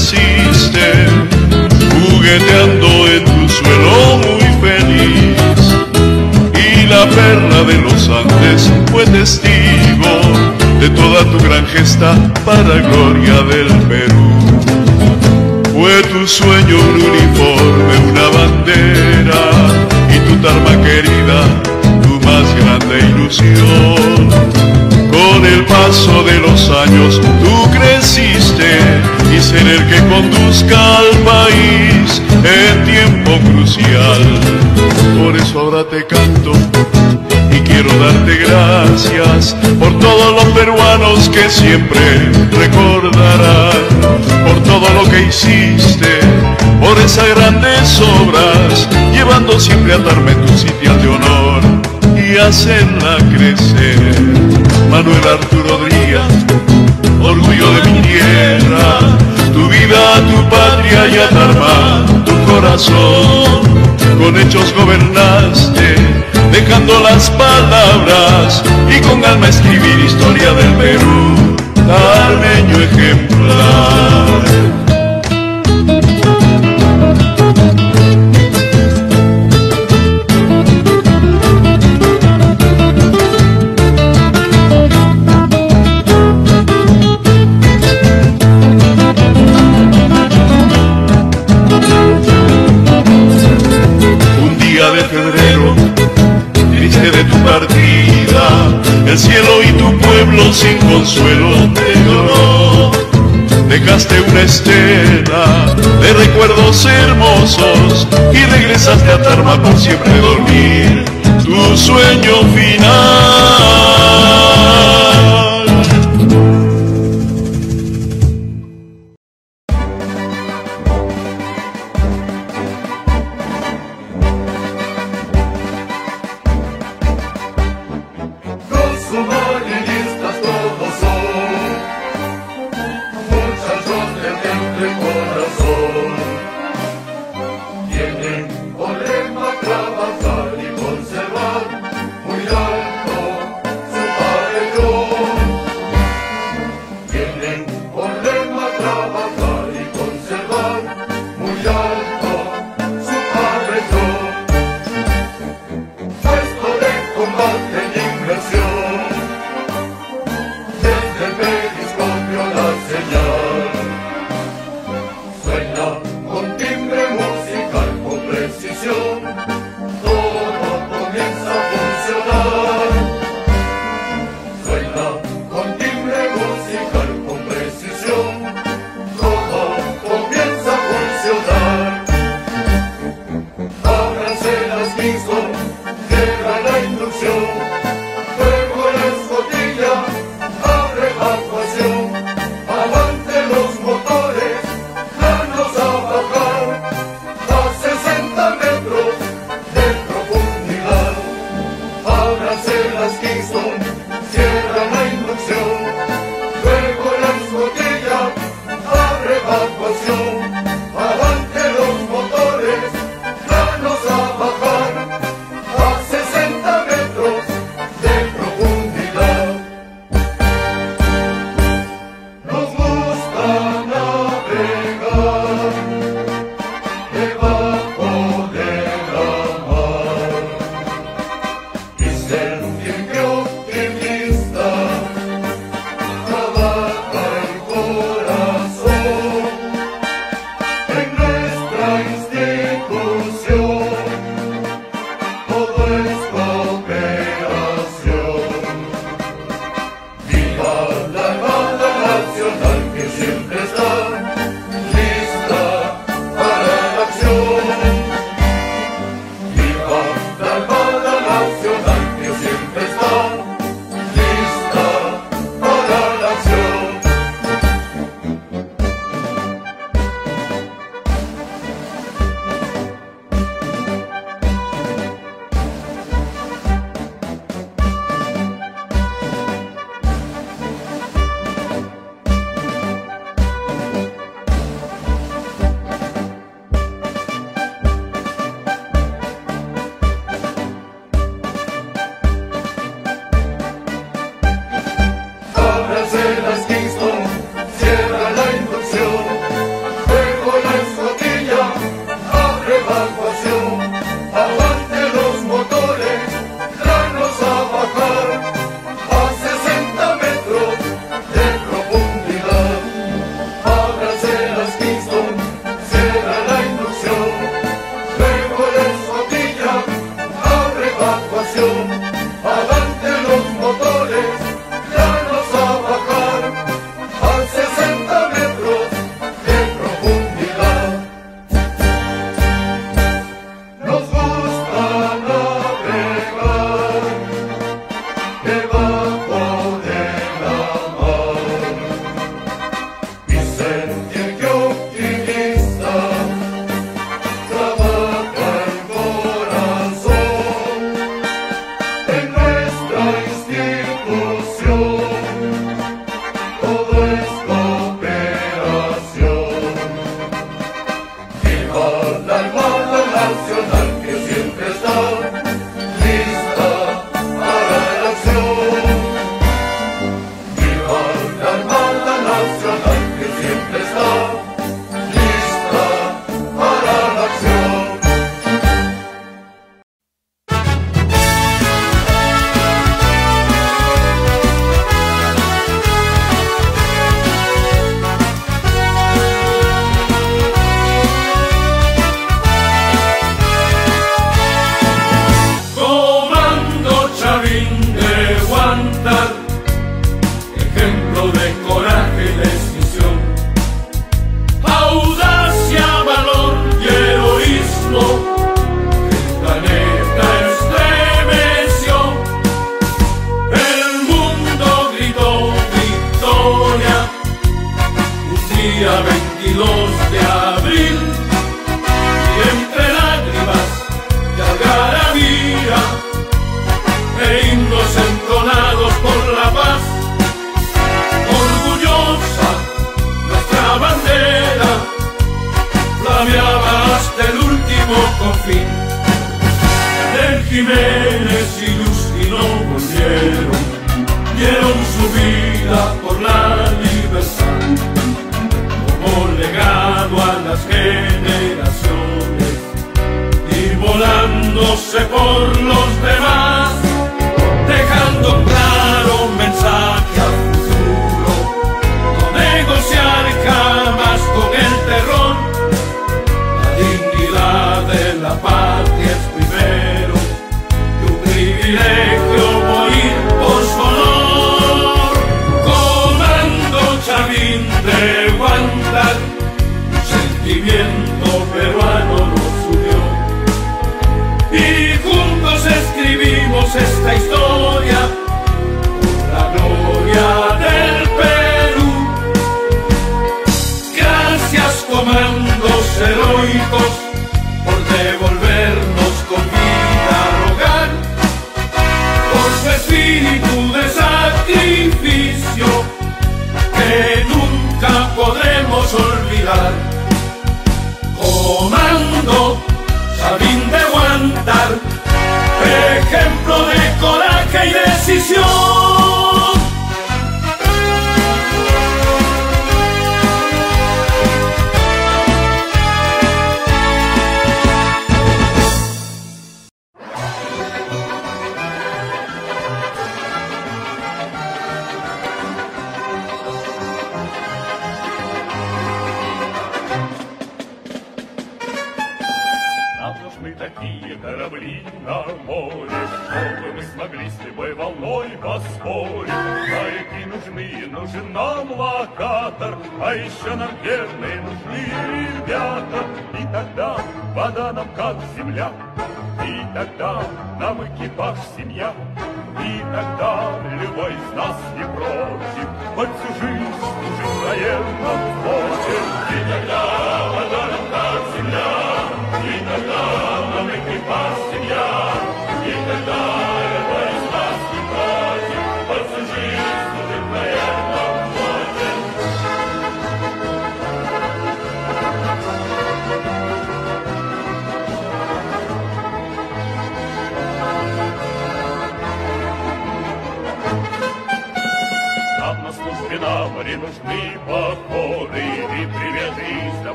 naciste, jugueteando en tu suelo muy feliz. Y la perla de los Andes fue testigo de toda tu gran gesta para gloria del Perú. Fue tu sueño un uniforme, una bandera, y tu Tarma querida, tu más grande ilusión. Con el paso de los años tú creciste, y ser el que conduzca al país en tiempo crucial. Por eso ahora te canto y quiero darte gracias por todos los peruanos que siempre recordarán. Por todo lo que hiciste, por esas grandes obras, llevando siempre a Tarma en tus sitios de honor y hacerla crecer. Manuel Arturo Odría, orgullo de mi tierra, tu vida, tu patria y a Tarma, tu corazón. Con hechos gobernaste, dejando las palabras, y con alma escribir historia del Perú, tarmeño ejemplar. El cielo y tu pueblo sin consuelo te lloró. Dejaste una estela de recuerdos hermosos y regresaste a Tarma por siempre dormir tu sueño final. Viva Tarma, la nacional que siempre está.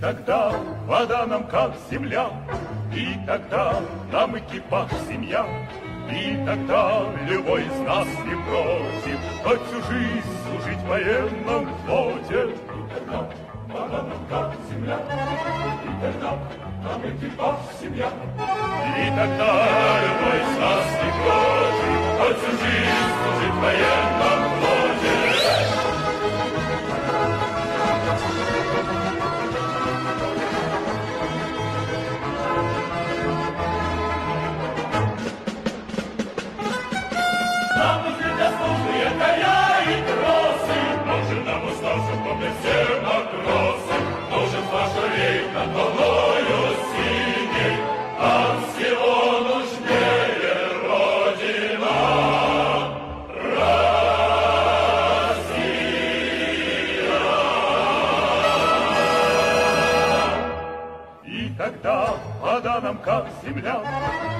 Тогда вода нам как земля, И тогда нам экипаж семья, и тогда любой из нас не против, хоть всю жизнь служить в военном флоте. И тогда была нам как земля, и тогда нам экипаж семья, и тогда любой из нас не против, хоть всю жизнь служить в военном флоте. Как земля,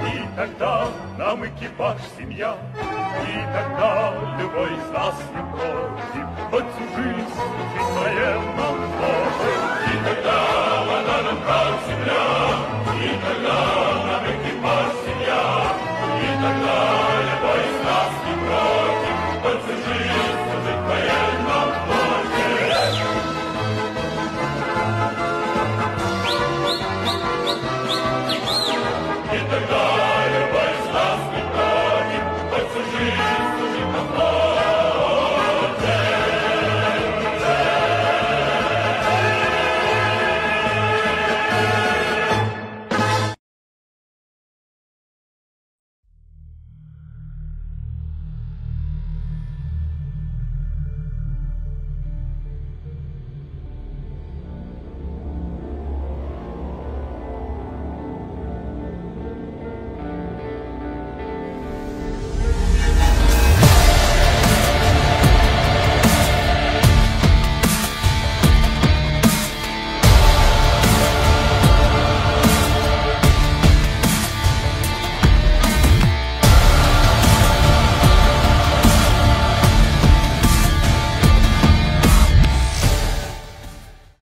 и тогда нам экипаж семья, и тогда любой из нас не против, хоть всю жизнь служить в военном флоте. И тогда вода нам как земля, и тогда